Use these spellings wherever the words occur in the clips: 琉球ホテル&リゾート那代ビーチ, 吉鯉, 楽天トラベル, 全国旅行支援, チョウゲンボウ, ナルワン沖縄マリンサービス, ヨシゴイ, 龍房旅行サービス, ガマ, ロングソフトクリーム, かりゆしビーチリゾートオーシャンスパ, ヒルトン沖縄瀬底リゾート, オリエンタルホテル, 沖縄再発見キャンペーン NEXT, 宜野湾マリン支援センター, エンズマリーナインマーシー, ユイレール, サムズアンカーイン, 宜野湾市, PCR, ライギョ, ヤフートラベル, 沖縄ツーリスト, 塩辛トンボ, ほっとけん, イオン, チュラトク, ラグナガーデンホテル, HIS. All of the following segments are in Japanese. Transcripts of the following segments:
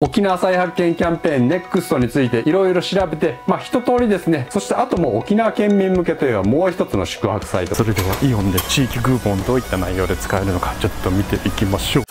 沖縄再発見キャンペーン NEXT についていろいろ調べて、一通りですね。そしてあとも沖縄県民向けというのはもう一つの宿泊サイト。それではイオンで地域クーポンどういった内容で使えるのかちょっと見ていきましょう。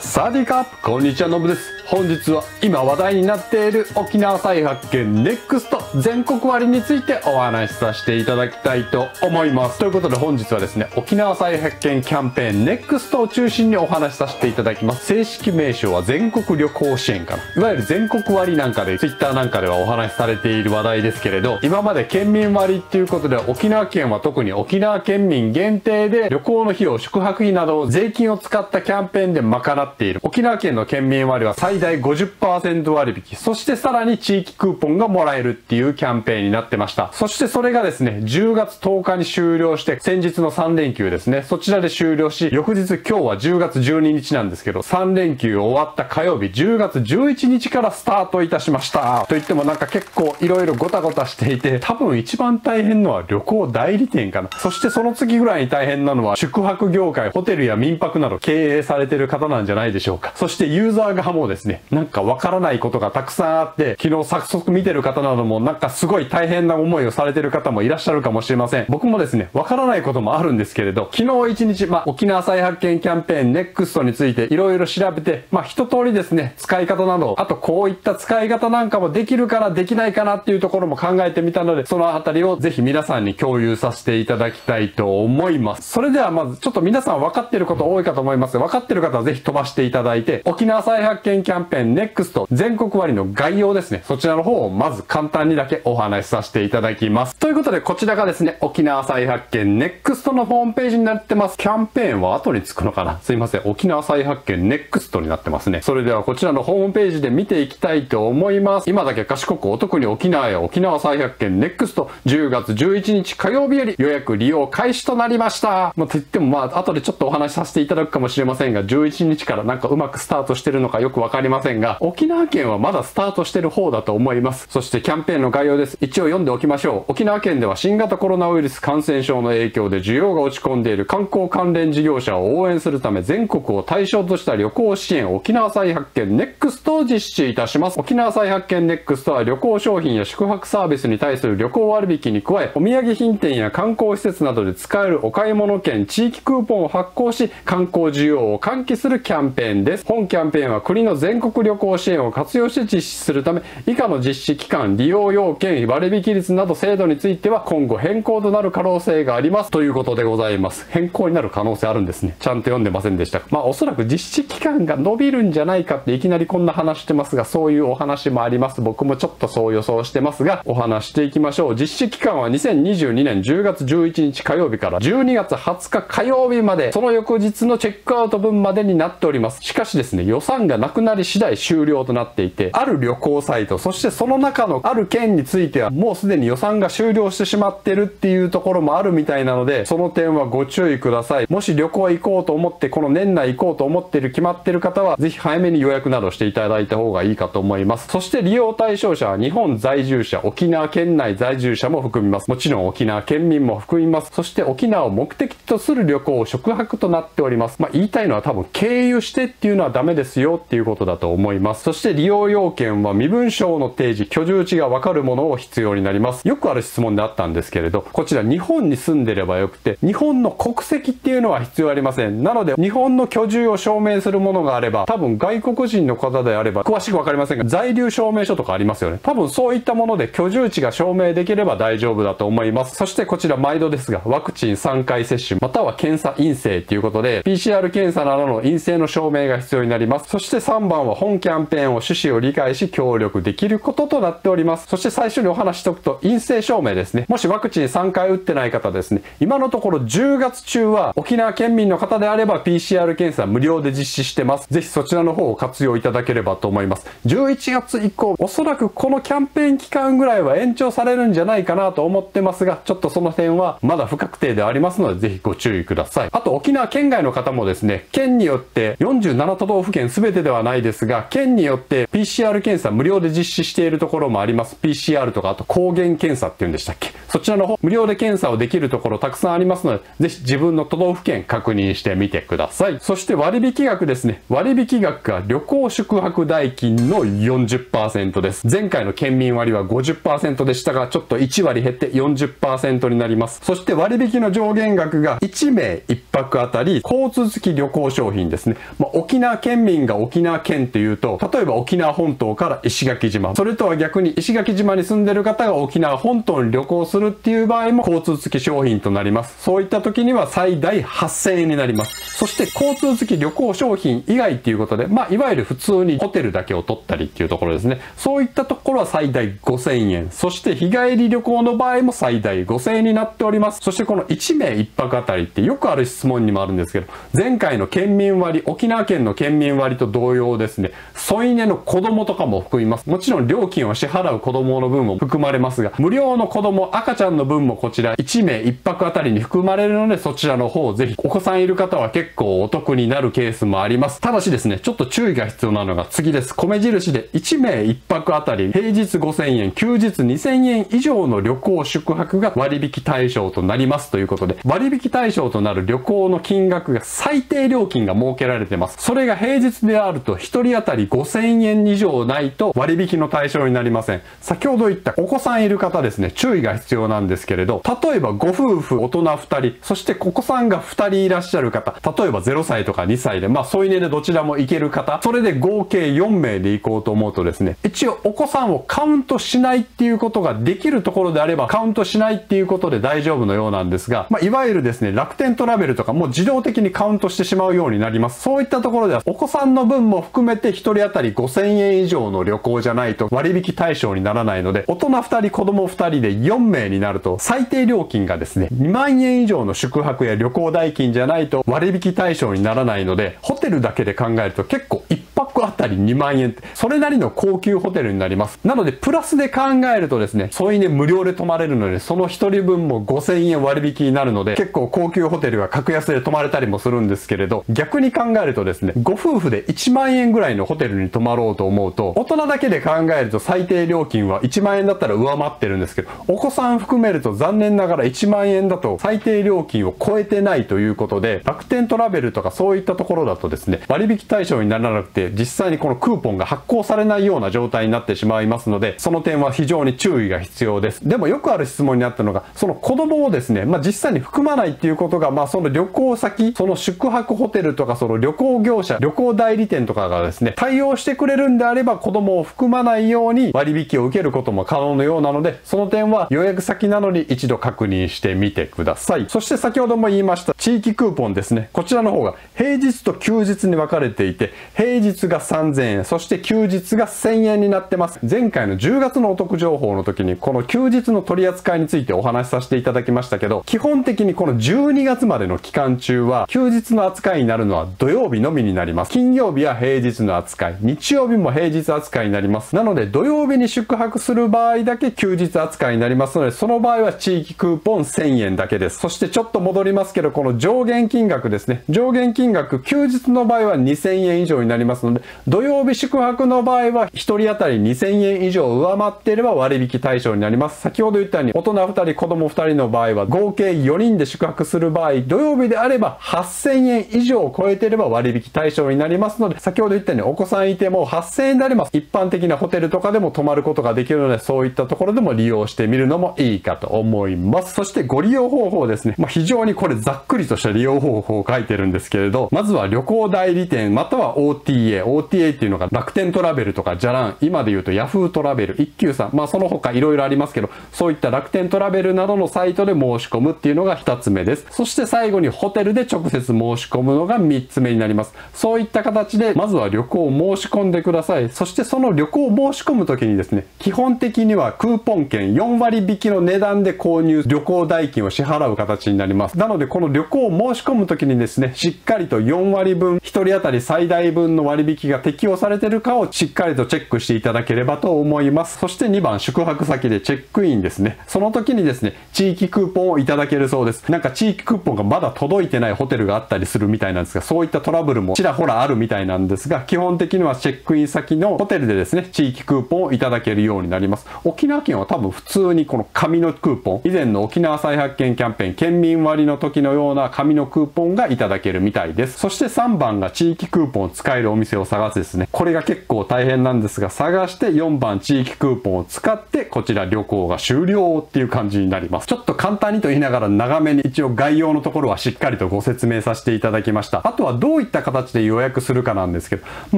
サワディーカップ、こんにちは、のぶです。本日は今話題になっている沖縄再発見 NEXT 全国割についてお話しさせていただきたいと思います。ということで本日はですね、沖縄再発見キャンペーン NEXT を中心にお話しさせていただきます。正式名称は全国旅行支援かな。いわゆる全国割なんかで Twitter なんかではお話しされている話題ですけれど、今まで県民割っていうことで沖縄県は特に沖縄県民限定で旅行の費用、宿泊費などを税金を使ったキャンペーンで賄っている。沖縄県の県民割は最大 50% 割引、そしてさらに地域クーポンがもらえるっていうキャンペーンになってました。そしてそれがですね、10月10日に終了して、先日の3連休ですね、そちらで終了し、翌日今日は10月12日なんですけど、3連休終わった火曜日10月11日からスタートいたしました。と言ってもなんか結構いろいろごたごたしていて、多分一番大変のは旅行代理店かな。そしてその次ぐらいに大変なのは宿泊業界、ホテルや民泊など経営されている方なんじゃないでしょうか。そしてユーザー側もですね、なんかわからないことがたくさんあって、昨日早速見てる方などもなんかすごい大変な思いをされてる方もいらっしゃるかもしれません。僕もですね、わからないこともあるんですけれど、昨日一日、沖縄再発見キャンペーン NEXT についていろいろ調べて、一通りですね、使い方など、あとこういった使い方なんかもできるからできないかなっていうところも考えてみたので、そのあたりをぜひ皆さんに共有させていただきたいと思います。それではまずちょっと皆さん分かってること多いかと思います。分かってる方はぜひ飛ばしていただいて、沖縄再発見キャンペーン NEXT 全国割の概要ですね。そちらの方をまず簡単にだけお話しさせていただきます。ということでこちらがですね、沖縄再発見 NEXT のホームページになってます。キャンペーンは後につくのかな?すいません。沖縄再発見 NEXT になってますね。それではこちらのホームページで見ていきたいと思います。今だけ賢くお得に沖縄や沖縄再発見 NEXT 10月11日火曜日より予約利用開始となりました。と言っても後でちょっとお話しさせていただくかもしれませんが、11日からなんかうまくスタートしてるのかよくわかりませんが、沖縄県はまだスタートしてる方だと思います。そしてキャンペーンの概要です。一応読んでおきましょう。沖縄県では新型コロナウイルス感染症の影響で需要が落ち込んでいる観光関連事業者を応援するため、全国を対象とした旅行支援沖縄再発見 NEXT を実施いたします。沖縄再発見 NEXT は旅行商品や宿泊サービスに対する旅行割引に加え、お土産品店や観光施設などで使えるお買い物券地域クーポンを発行し、観光需要を喚起するキャンペーンです。本キャンペーンは国の全国旅行支援を活用して実施するため、以下の実施期間、利用要件、割引率など制度については今後変更となる可能性がありますということでございます。変更になる可能性あるんですね。ちゃんと読んでませんでした。おそらく実施期間が伸びるんじゃないかっていきなりこんな話してますが、そういうお話もあります。僕もちょっとそう予想してますが、お話していきましょう。実施期間は2022年10月11日火曜日から12月20日火曜日まで、その翌日のチェックアウト分までになっております。しかしですね、予算がなくなり次第終了となっていて、ある旅行サイト、そしてその中のある県についてはもうすでに予算が終了してしまってるっていうところもあるみたいなので、その点はご注意ください。もし旅行行こうと思って、この年内行こうと思ってる決まってる方は、ぜひ早めに予約などしていただいた方がいいかと思います。そして利用対象者は日本在住者、沖縄県内在住者も含みます。もちろん沖縄県民も含みます。そして沖縄を目的とする旅行、宿泊となっております。言いたいのは多分経由してっていうのはダメですよっていうことだと思います。そして利用要件は身分証の提示、居住地がわかるものを必要になります。よくある質問であったんですけれど、こちら日本に住んでればよくて、日本の国籍っていうのは必要ありません。なので日本の居住を証明するものがあれば、多分外国人の方であれば、詳しくわかりませんが、在留証明書とかありますよね。多分そういったもので居住地が証明できれば大丈夫だと思います。そしてこちら毎度ですが、ワクチン3回接種または検査陰性ということで、PCR 検査などの陰性の証明が必要になります。そして3番は本キャンペーンを趣旨を理解し協力できることとなっております。そして最初にお話ししておくと、陰性証明ですね。もしワクチン3回打ってない方ですね、今のところ10月中は沖縄県民の方であれば PCR 検査無料で実施してます。ぜひそちらの方を活用いただければと思います。11月以降、おそらくこのキャンペーン期間ぐらいは延長されるんじゃないかなと思ってますが、ちょっとその辺はまだ不確定でありますので、ぜひご注意ください。あと沖縄県外の方もですね、県によって47都道府県全てではないですが、県によって PCR 検査無料で実施しているところもあります。PCR とか、あと抗原検査っていうんでしたっけ？そちらの方、無料で検査をできるところたくさんありますので、ぜひ自分の都道府県確認してみてください。そして割引額ですね。割引額が旅行宿泊代金の 40% です。前回の県民割は 50% でしたが、ちょっと1割減って 40% になります。そして割引の上限額が1名1泊あたり、交通付き旅行商品ですね。まあ、沖縄県民が沖縄県っていうと、例えば沖縄本島から石垣島、それとは逆に石垣島に住んでる方が沖縄本島に旅行するっていう場合も交通付き商品となります。そういった時には最大8000円になります。そして交通付き旅行商品以外っていうことで、まあ、いわゆる普通にホテルだけを取ったりっていうところですね。そういったところは最大5000円。そして日帰り旅行の場合も最大5000円になっております。そしてこの1名1泊あたりってよくある質問にもあるんですけど、前回の県民割、沖縄県の県民割と同様ですね、添い寝の子供とかも含みます。もちろん料金を支払う子供の分も含まれますが、無料の子供、赤ちゃんの分もこちら1名1泊あたりに含まれるので、そちらの方ぜひお子さんいる方は結構お得になるケースもあります。ただしですね、ちょっと注意が必要なのが次です。米印で1名1泊あたり平日5000円、休日2000円以上の旅行宿泊が割引対象となりますということで、割引対象となる旅行の金額が最低料金が設けられてます。それが平日であると1人当たり5000円以上ないと割引の対象になりません。先ほど言ったお子さんいる方ですね、注意が必要なんですけれど、例えばご夫婦大人2人、そしてお子さんが2人いらっしゃる方、例えば0歳とか2歳で、まあ添い寝でどちらも行ける方、それで合計4名で行こうと思うとですね、一応お子さんをカウントしないっていうことができるところであればカウントしないっていうことで大丈夫のようなんですが、まあ、いわゆるですね、楽天トラベルとかもう自動的にカウントしてしまうようになります。そういったところではお子さんの分も含めて1人当たり5000円以上の旅行じゃないと割引対象にならないので、大人2人子供2人で4名になると最低料金がですね、2万円以上の宿泊や旅行代金じゃないと割引対象にならないので、ホテルだけで考えると結構1泊あたり2万円ってそれなりの高級ホテルになります。なのでプラスで考えるとですね、添い寝無料で泊まれるので、その1人分も5000円割引になるので、結構高級ホテルは格安で泊まれたりもするんですけれど、逆に考えるとですね、ご夫婦で1万円ぐらいのホテルに泊まろうと思うと、大人だけで考えると最低料金は1万円だったら上回ってるんですけど、お子さん含めると残念ながら1万円だと最低料金を超えてないということで、楽天トラベルとかそういったところだとですね、割引対象にならなくて実際にこのクーポンが発行されないような状態になってしまいますので、その点は非常に注意が必要です。でもよくある質問にあったのが、その子供をですね、まあ、実際に含まないっていうことが、まあ、その旅行先、その宿泊ホテルとか、その旅行業者、旅行代理店とかがですね、対応してくれるんであれば子供を含まないように割引を受けることも可能のようなので、その点は予約先などに一度確認してみてください。そして先ほども言いました地域クーポンですね、こちらの方が平日と休日に分かれていて、平日が3000円、そして休日が1000円になってます。前回の10月のお得情報の時にこの休日の取り扱いについてお話しさせていただきましたけど、基本的にこの12月までの期間中は休日の扱いになるのは土曜日のみになります。金曜日は平日の扱い、日曜日も平日扱いになります。なので土曜日に宿泊する場合だけ休日扱いになりますので、その場合は地域クーポン1000円だけです。そしてちょっと戻りますけど、この上限金額ですね。上限金額、休日の場合は2000円以上になりますので、土曜日宿泊の場合は1人当たり2000円以上上回っていれば割引対象になります。先ほど言ったように大人2人、子供2人の場合は合計4人で宿泊する場合、土曜日であれば8000円以上を超えていれば割引対象になりますので、先ほど言ったようにお子さんいても8000円であれば一般的なホテルとかでも泊まることができるので、そういったところでも利用してみるのもいいかと思います。そしてご利用方法ですね。まあ、非常にこれざっくりとした利用方法を書いてるんですけれど、まずは旅行代理店または OTA。OTA っていうのが楽天トラベルとかじゃらん、今で言うとヤフートラベル、193、まあその他いろいろありますけど、そういった楽天トラベルなどのサイトで申し込むっていうのが2つ目です。そして最後にホテルで直接申し込むのが3つ目になります。そういった形でまずは旅行を申し込んでください。そしてその旅行を申し込むときにですね、基本的にはクーポン券4割引きの値段で購入、旅行代金を支払う形になります。なのでこの旅行を申し込むときにですね、しっかりと4割分、1人当たり最大分の割引が適用されてるかをしっかりとチェックしていただければと思います。そして2番、宿泊先でチェックインですね。その時にですね、地域クーポンをいただけるそうです。なんか地域クーポンがまだ届いてないホテルがあったりするみたいなんですが、そういったトラブルもちらほらあるみたいなんですが、基本的にはチェックイン先のホテルでですね、地域クーポンをいただけるようになります。沖縄県は多分普通にこの紙のクーポン、以前の沖縄再発見キャンペーン、県民割の時のような紙のクーポンがいただけるみたいです。そして3番が地域クーポンを使えるお店を探すですね。これが結構大変なんですが、探して4番地域クーポンを使って、こちら旅行が終了っていう感じになります。ちょっと簡単にと言いながら長めに一応概要のところはしっかりとご説明させていただきました。あとはどういった形で予約するかなんですけど、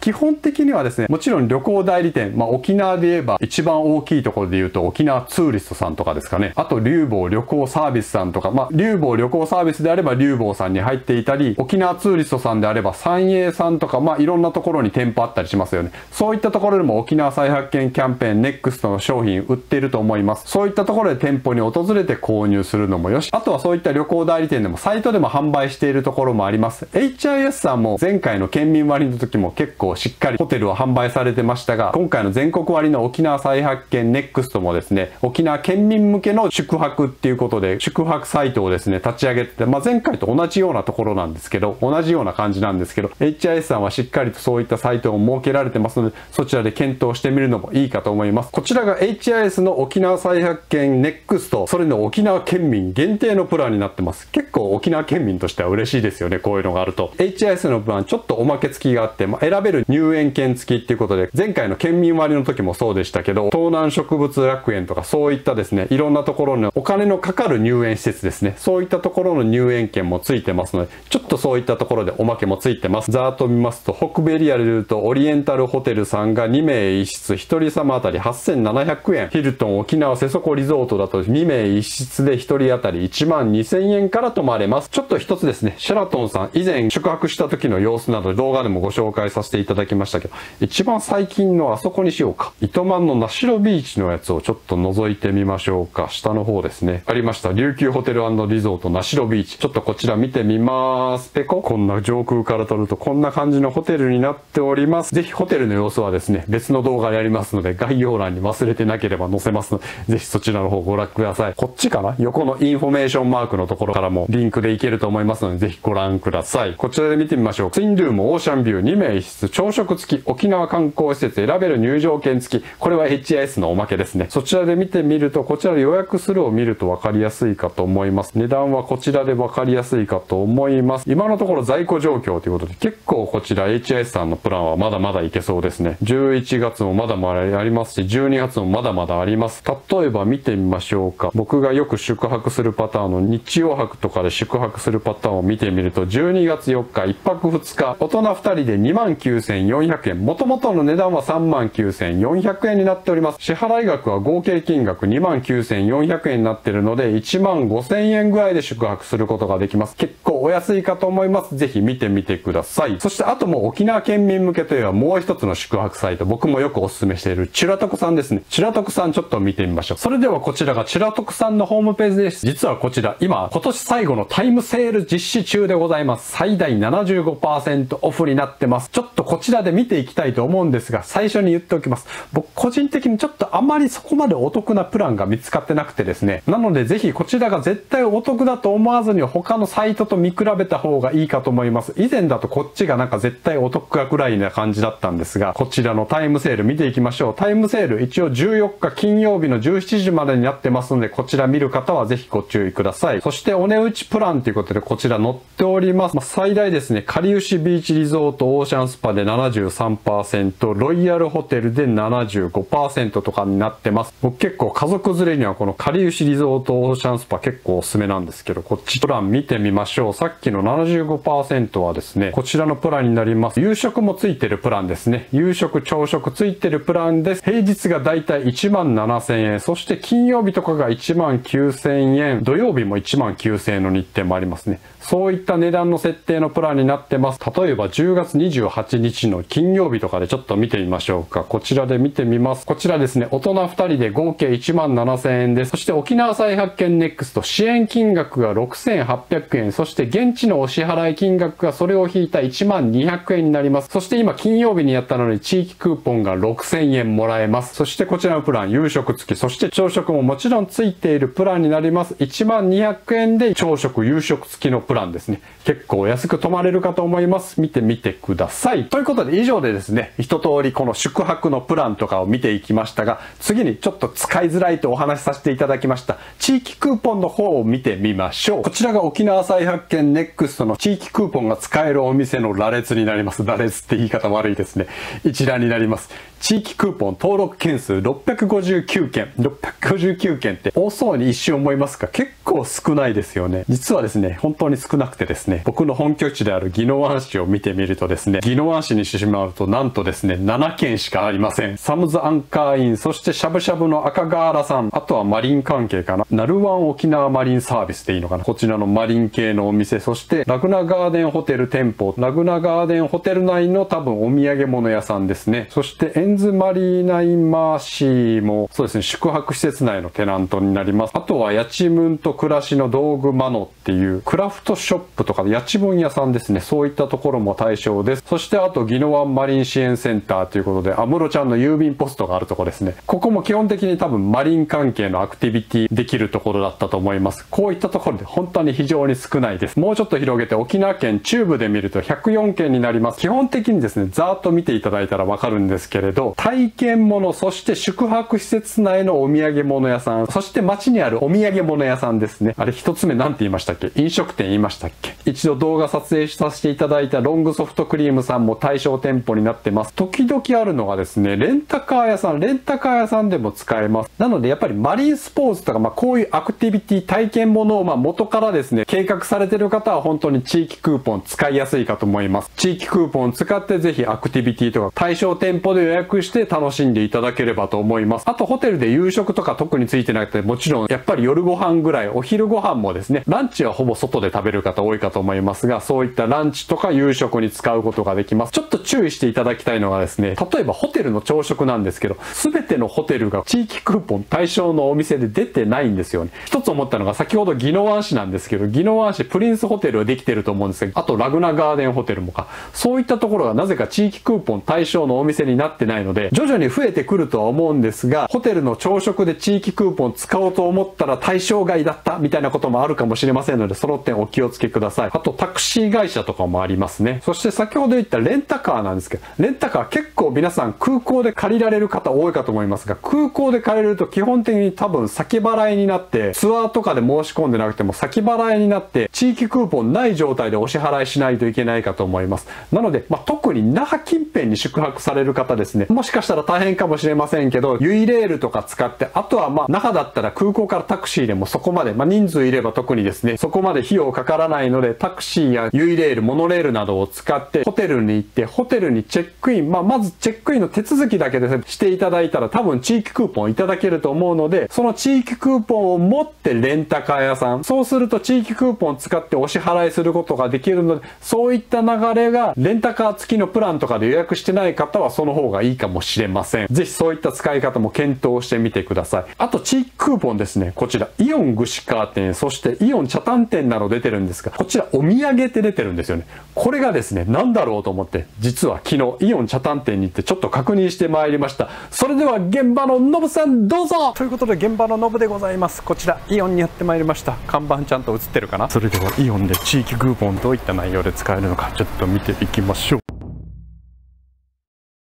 基本的にはですね、もちろん旅行代理店、沖縄で言えば一番大きいところで言うと沖縄ツーリストさんとかですかね。あと龍房旅行サービスさんとか、龍房旅行サービスであれば龍房さんに入っていたり、沖縄ツーリストさんであれば三栄さんとか、いろんなところに店舗あったりしますよね。そういったところでも沖縄再発見キャンペーンネクストの商品売っていると思います。そういったところで店舗に訪れて購入するのもよし、あとはそういった旅行代理店でもサイトでも販売しているところもあります。HIS さんも前回の県民割の時も結構しっかりホテルを販売されてましたが、今回の全国割の沖縄再発見ネクストもですね、沖縄県民向けの宿泊っていうことで宿泊サイトをですね、立ち上げてて、前回と同じようなところなんですけど、同じような感じなんですけど、HIS さんはしっかりとそういったサイトを設けられてますので、そちらで検討してみるのもいいかと思います。こちらが HIS の沖縄再発見ネクスト、それの沖縄県民限定のプランになってます。結構沖縄県民としては嬉しいですよね、こういうのがあると。HIS のプランちょっとおまけ付きがあって、選べる入園券付きっていうことで、前回の県民割の時もそうでしたけど、東南植物楽園とかそういったですね、いろんなところのお金のかかる入園施設ですね、そういったところの入園券も付いてますので、ちょっとそういったところでおまけも付いてます。ざーっと見ますと、北部エリアで言うとオリエンタルホテルさんが2名1室、1人様あたり8700円。ヒルトン沖縄瀬底リゾートだと2名1室で1人当たり12000円から泊まれます。ちょっと一つですね、シェラトンさん、以前宿泊した時の様子など動画でもご紹介させていただきましたけど、一番最近のあそこにしようか。糸満の那代ビーチのやつをちょっと覗いてみましょうか。下の方ですね。ありました。琉球ホテル&リゾート那代ビーチ。ちょっとこちら見てみます。ペコ。こんな上空から撮るとこんな感じのホテルになっております。ぜひホテルの様子はですね、別の動画でありますので、概要欄に忘れてなければ載せますので、ぜひそちらの方ご覧ください。こっちかな？横のインフォメーションマークのところからもリンクでいけると思いますので、ぜひご覧ください。こちらで見てみましょう。ツインルームオーシャンビュー2名1室、朝食付き、沖縄観光施設選べる入場券付き。これは HIS のおまけですね。そちらで見てみると、こちら予約するを見ると分かりやすいかと思います。値段はこちらで分かりやすいかと思います。今のところ在庫状況ということで、結構こちら HIS さんのプランはまだまだいけそうですね。11月もまだまだありますし、12月もまだまだあります。例えば見てみましょうか。僕がよく宿泊するパターンの日曜泊とかで宿泊するパターンを見てみると、12月4日、1泊2日、大人2人で 29,400 円。元々の値段は 39,400 円になっております。支払い額は合計金額 29,400 円になっているので、15,000円ぐらいで宿泊することができます。結構お安いかと思います。ぜひ見てみてください。そしてあともう沖縄県民向けといえばもう一つの宿泊サイト、僕もよくお勧めしているチュラトクさんですね。チュラトクさんちょっと見てみましょう。それではこちらがチュラトクさんのホームページです。実はこちら今年最後のタイムセール実施中でございます。最大 75% オフになってます。ちょっとこちらで見ていきたいと思うんですが、最初に言っておきます。僕個人的にちょっとあまりそこまでお得なプランが見つかってなくてですね。なのでぜひこちらが絶対お得だと思わずに他のサイトと見比べた方がいいかと思います。以前だとこっちがなんか絶対お得かくらいな感じだったんですが、こちらのタイムセール見ていきましょう。タイムセール一応14日金曜日の17時までになってますので、こちら見る方はぜひご注意ください。そしてお値打ちプランということでこちら載っております。最大ですね、かりゆしビーチリゾートオーシャンスパで 73%、ロイヤルホテルで 75% とかになってます。僕結構家族連れにはこのかりゆしリゾートオーシャンスパ結構おすすめなんですけど、こっちプラン見てみましょう。さっきの 75% はですね、こちらのプランになります。夕食もついてるプランですね。夕食、朝食ついてるプランです。平日がだいたい 17,000 円。そして金曜日とかが 19,000 円。土曜日も 19,000 円の日程もありますね。そういった値段の設定のプランになってます。例えば10月28日の金曜日とかでちょっと見てみましょうか。こちらで見てみます。こちらですね、大人2人で合計 17,000 円です。そして沖縄再発見ネクスト支援金額が 6,800 円。そして現地のお支払い金額がそれを引いた 12,000 円になります。そして今金曜日にやったのに地域クーポンが6000円もらえます。そしてこちらのプラン、夕食付き、そして朝食ももちろん付いているプランになります。1200円で朝食、夕食付きのプランですね。結構安く泊まれるかと思います。見てみてください。ということで以上でですね、一通りこの宿泊のプランとかを見ていきましたが、次にちょっと使いづらいとお話しさせていただきました地域クーポンの方を見てみましょう。こちらが沖縄再発見ネクストの地域クーポンが使えるお店の羅列になります。羅列って言い方悪いですね。一覧になります。地域クーポン登録件数659件。659件って多そうに一瞬思いますが、結構少ないですよね。実はですね、本当に少なくてですね、僕の本拠地である宜野湾市を見てみるとですね、宜野湾市にしてしまうとなんとですね、7件しかありません。サムズアンカーイン、そしてしゃぶしゃぶの赤瓦さん、あとはマリン関係かな。ナルワン沖縄マリンサービスでいいのかな。こちらのマリン系のお店、そしてラグナガーデンホテル店舗、ラグナガーデンホテル内の多分お土産物屋さんですね。そしてエンズマリーナインマーシーもそうですね、宿泊施設内のテナントになります。あとはやちむんと暮らしの道具マノっていうクラフトショップとかやちむん屋さんですね。そういったところも対象です。そしてあと宜野湾マリン支援センターということで、安室ちゃんの郵便ポストがあるところですね。ここも基本的に多分マリン関係のアクティビティできるところだったと思います。こういったところで本当に非常に少ないです。もうちょっと広げて沖縄県中部で見ると104件になります。基本的にですね、ざーっと見ていただいたらわかるんですけれど、体験物、そして宿泊施設内のお土産物屋さん、そして街にあるお土産物屋さんですね。あれ一つ目なんて言いましたっけ？飲食店言いましたっけ？一度動画撮影させていただいたロングソフトクリームさんも対象店舗になってます。時々あるのがですね、レンタカー屋さんでも使えます。なのでやっぱりマリンスポーツとか、こういうアクティビティ体験ものを元からですね、計画されている方は本当に地域クーポン使いやすいかと思います。地域クーポン使ってぜひアクティビティとか対象店舗で予約して楽しんでいただければと思います。あとホテルで夕食とか特についてなくて、もちろんやっぱり夜ご飯ぐらい、お昼ご飯もですね、ランチはほぼ外で食べる方多いかと思いますが、そういったランチとか夕食に使うことができます。ちょっと注意していただきたいのがですね、例えばホテルの朝食なんですけど、全てのホテルが地域クーポン対象のお店で出てないんですよね。一つ思ったのが、先ほど宜野湾市なんですけど、宜野湾市プリンスホテルはできてると思うんですけど、あとラグナガーデンホテルもか、そういったところがなぜか地域クーポン対象のお店になってないので、徐々に増えてくるとは思うんですが、ホテルの朝食で地域クーポン使おうと思ったら対象外だったみたいなこともあるかもしれませんので、その点お気をつけください。あとタクシー会社とかもありますね。そして先ほど言ったレンタカーなんですけど、レンタカー結構皆さん空港で借りられる方多いかと思いますが、空港で借りると基本的に多分先払いになって、ツアーとかで申し込んでなくても先払いになって、地域クーポンない状態でお支払いしないといけないかと思います。なので、特に那覇近辺に宿泊される方ですね、もしかしたら大変かもしれませんけど、ユイレールとか使って、あとは那覇だったら空港からタクシーでもそこまで、人数いれば特にですね、そこまで費用かからないので、タクシーやユイレール、モノレールなどを使ってホテルに行って、ホテルにチェックイン、まずチェックインの手続きだけですね、していただいたら多分地域クーポンいただけると思うので、その地域クーポンを持ってレンタカー屋さん、そうすると地域クーポンを使ってお支払いすることができるので、そういった流れがレンタカー付きのプランとかで予約してない方はその方がいいかもしれません。ぜひそういった使い方も検討してみてください。あと地域クーポンですね、こちらイオン串カー店、そしてイオン茶炭店など出てるんですが、こちらお土産って出てるんですよね。これがですね、なんだろうと思って、実は昨日イオン茶炭店に行ってちょっと確認してまいりました。それでは現場のノブさんどうぞ。ということで現場のノブでございます。こちらイオンにやってまいりました。看板ちゃんと映ってるかな。それではイオンで地域クーポンどういった内容で使えるのか、ちょっと見ていきましょう。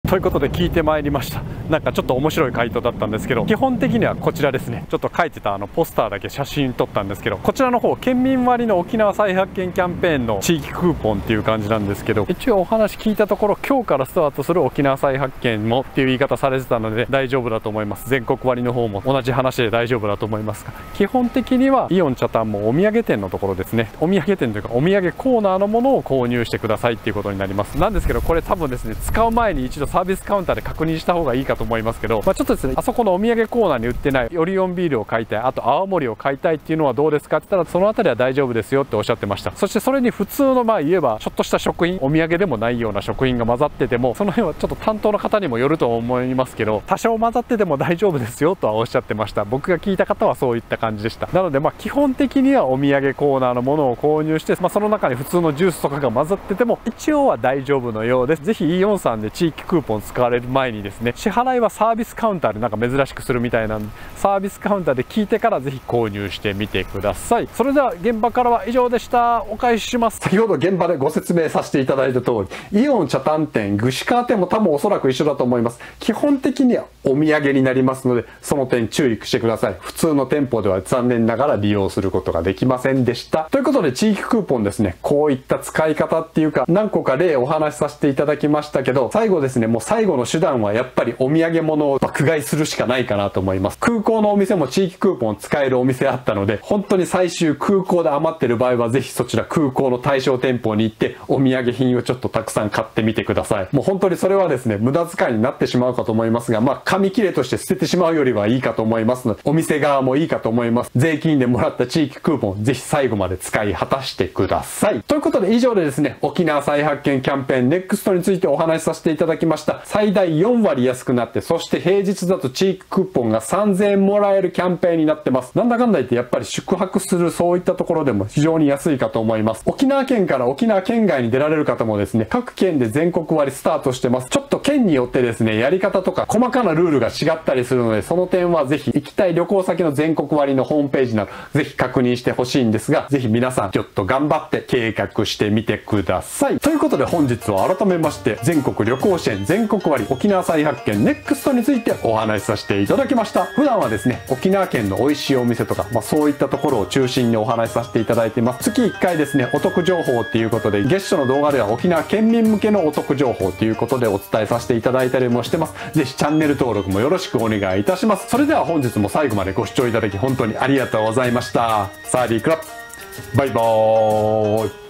ということで聞いてまいりました。なんかちょっと面白い回答だったんですけど、基本的にはこちらですね。ちょっと書いてたポスターだけ写真撮ったんですけど、こちらの方県民割の沖縄再発見キャンペーンの地域クーポンっていう感じなんですけど、一応お話聞いたところ、今日からスタートする沖縄再発見もっていう言い方されてたので大丈夫だと思います。全国割の方も同じ話で大丈夫だと思いますが、基本的にはイオン茶炭もお土産店のところですね。お土産店というかお土産コーナーのものを購入してくださいっていうことになります。なんですけど、これ多分ですね、使う前に一度ービスカウンターで確認した方がいいかと思いますけど、ちょっとですね、あそこのお土産コーナーに売ってないオリオンビールを買いたい、あと青森を買いたいっていうのはどうですかって言ったら、その辺りは大丈夫ですよっておっしゃってました。そしてそれに普通の言えばちょっとした食品、お土産でもないような食品が混ざってても、その辺はちょっと担当の方にもよると思いますけど、多少混ざってても大丈夫ですよとはおっしゃってました。僕が聞いた方はそういった感じでした。なので基本的にはお土産コーナーのものを購入して、その中に普通のジュースとかが混ざってても一応は大丈夫のようです。ぜひイオンさんで地域クーポン使われる前にですね、支払いはサービスカウンターで珍しくするみたいなんで、サービスカウンターで聞いてからぜひ購入してみてください。それでは現場からは以上でした。お返しします。先ほど現場でご説明させていただいた通り、イオン北谷店、串川店も多分おそらく一緒だと思います。基本的にはお土産になりますので、その点注意してください。普通の店舗では残念ながら利用することができませんでした。ということで、地域クーポンですね、こういった使い方っていうか何個か例をお話しさせていただきましたけど、最後ですね、もう最後の手段はやっぱりお土産物を爆買いするしかないかなと思います。空港のお店も地域クーポンを使えるお店あったので、本当に最終空港で余ってる場合はぜひそちら空港の対象店舗に行ってお土産品をちょっとたくさん買ってみてください。もう本当にそれはですね、無駄遣いになってしまうかと思いますが、紙切れとして捨ててしまうよりはいいかと思いますので、お店側もいいかと思います。税金でもらった地域クーポン、ぜひ最後まで使い果たしてください。ということで以上でですね、沖縄再発見キャンペーンネクストについてお話しさせていただきました。最大4割安くなって、そして平日だと地域クーポンが3000円もらえるキャンペーンになってます。なんだかんだ言ってやっぱり宿泊するそういったところでも非常に安いかと思います。沖縄県から沖縄県外に出られる方もですね、各県で全国割スタートしてます。ちょっと県によってですね、やり方とか細かなルールが違ったりするので、その点はぜひ行きたい旅行先の全国割のホームページなどぜひ確認してほしいんですが、ぜひ皆さんちょっと頑張って計画してみてください。ということで本日は改めまして、全国旅行支援全国割沖縄再発見ネクストについてお話しさせていただきました。普段はですね、沖縄県の美味しいお店とか、そういったところを中心にお話しさせていただいています。月1回ですね、お得情報っていうことで、月初の動画では沖縄県民向けのお得情報ということでお伝えさせていただいたりもしてます。ぜひチャンネル登録もよろしくお願いいたします。それでは本日も最後までご視聴いただき本当にありがとうございました。サーディークラップ。バイバーイ。